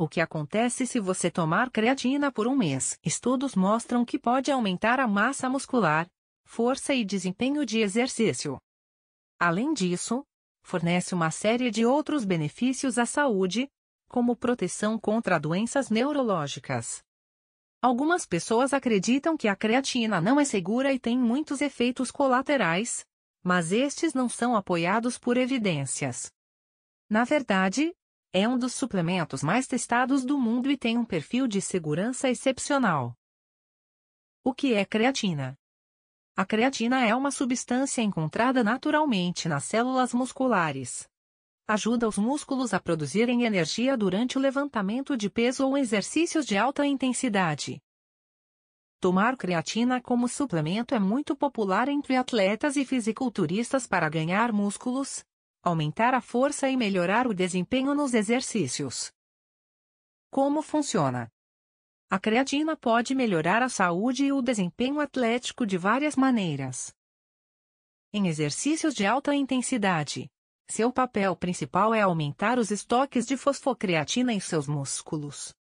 O que acontece se você tomar creatina por um mês? Estudos mostram que pode aumentar a massa muscular, força e desempenho de exercício. Além disso, fornece uma série de outros benefícios à saúde, como proteção contra doenças neurológicas. Algumas pessoas acreditam que a creatina não é segura e tem muitos efeitos colaterais, mas estes não são apoiados por evidências. Na verdade, é um dos suplementos mais testados do mundo e tem um perfil de segurança excepcional. O que é creatina? A creatina é uma substância encontrada naturalmente nas células musculares. Ajuda os músculos a produzirem energia durante o levantamento de peso ou exercícios de alta intensidade. Tomar creatina como suplemento é muito popular entre atletas e fisiculturistas para ganhar músculos, aumentar a força e melhorar o desempenho nos exercícios. Como funciona? A creatina pode melhorar a saúde e o desempenho atlético de várias maneiras. Em exercícios de alta intensidade, seu papel principal é aumentar os estoques de fosfocreatina em seus músculos.